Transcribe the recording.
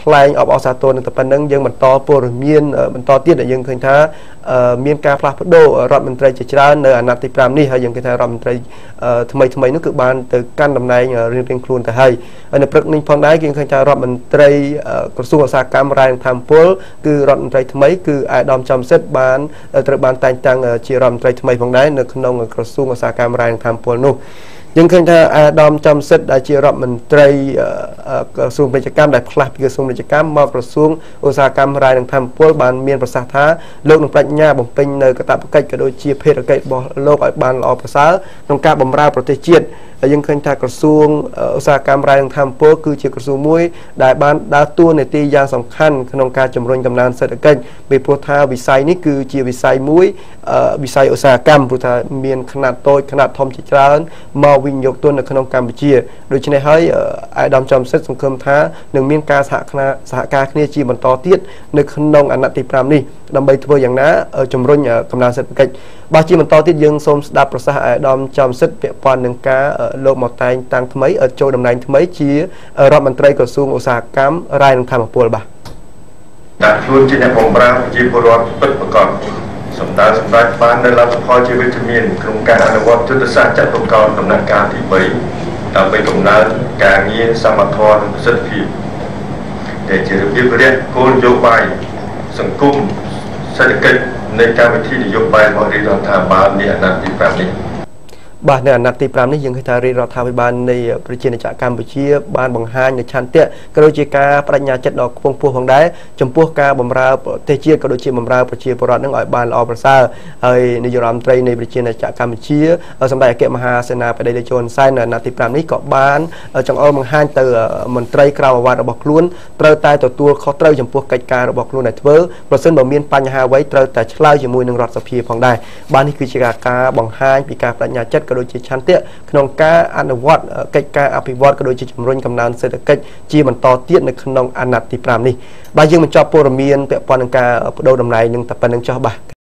คลายออกเอาสาตัวในตะปันนั้นยังมันต่อปูเมียนมันต่อเตี้ยยังเคยท้าเมียนกาพลาพโดรัฐมนตรีเจริญานในอนาติปรามนี่ยังเคยท้ารัฐมนตรีทำไมนึกคือบานเติร์กันดำในเรียนเป็นครูแต่ให้ในประเด็นพอได้ยังเคยท้ารัฐมนตรีกระทรวงอุตสาหกรรมรายทำปูคือรัฐมนตรีทำไมคือไอ้ดอมจำเซตบานตระบานแต่งจังเจริญมนตรีทำไมพอได้ในขนมกระทรวงอุตสาหกรรมรายทำปูนู่ยังเคยท้าไอ้ดอมจำเซตได้เจริญมนตรีกระทรวงกิจการได้พลัดกระทรวงกิจการมากระทรวงอุตสาหกรรมรายหนึ่งทำพวกบานเมียนประสาทาโลกหนึ่งปรัชญาบ่มเป็นเนยกระตับกระเกดโดยเชียเพศกระเกดบ่โลกบานออกประสาตรงการบ่มราประเทศเจียนยังเคยทากระทรวงอุตสาหกรรมรายหนึ่งทำพวกคือเชียกระทรวงมวยได้บานดาวตัวในตียาสำคัญขนมการจำรวนกำนันเศรษฐกิจมีพุทธาวิสัยนี่คือเชียวิสัยมวยวิสัยอุตสาหกรรมพุทธาเมียนขนาดโตขนาดทอมจิตรามาวิญญาณตัวในขนมการเชียโดยเฉพาะให้ไอ้ดำจำเซตสังคมท้าหนึ่งเมียนกาสหการคณีจีบันต่อเตี้ยในขนมอนาติปรามนี่ดำใบทัวอย่างน้าจมรุ่นกำลังเศรษฐกิจบางจีมันต่อเตี้ยยังสมดับประสาไอ้ดำจำเซตเปียปอนหนึ่งกาโลกหมดใจต่างทำไมโจดำเนินทำไมชี้รัฐมนตรีกระทรวงอุตสาหกรรมรายหนึ่งทำมาปวดบ่าดัดรุ่นจีนผมปราบจีบรัวเปิดประกอบสมดาสมดาบ้านได้รับพอชีวิตเมียนโครงการอนุวัตจุดศาสตร์จัดองค์กรดำเนินการที่ไปตามไปกำนันการเงี้ยสมทรสถิตแต่เจริญพิเรศโคนโยบายสังคมเศรษฐกิจในการวิธีนโยบายบริหารทางบ้านในอนาคตแบบนี้บ้านในอนาคตแบบนี้ยังเคยทารีเราทำไปบ้านในประเทศในจักรกัมพูชีบ้านบางฮานในชันเตะกระโดดจีกาปรัชญาจัดดอกพวงพัวของได้จมพัวกาบำราเตจีกระโดดจีบำราประเทศโบราณนั่งอ่อยบ้านออปราซาเอในยุโรปไทยในประเทศในจักรกัมพูชีสมัยเกมหาเสนาไปได้โจรไซน์ในอนาคตแบบนี้เกาะบ้านจังอ้อบางฮานเตอมันไตรกราววาดบอกล้วนเตอตายต่อตัวเขาเตอจมพัวกิจการบอกล้วนในเทอร์ประเสริฐบ่มีปัญหาไว้เตอแต่เล่าอยู่มวยหนึ่งรอดสพีของได้บ้านที่คือจีกาบางฮานปีกาปรัชญาจัดกระโดดจีชันเตะขนมกาอนุวัตกิจการอภิวัตกระโดดจีจมรุ่นกำนันเศรษฐกิจจีมันต่อเตี้ยในขนมอนาติปรามนี่บางยังมันชอบปูรเมียนเปรปอนกาโดดำไรหนึ่งแต่ปันหนึ่งชอบบ่า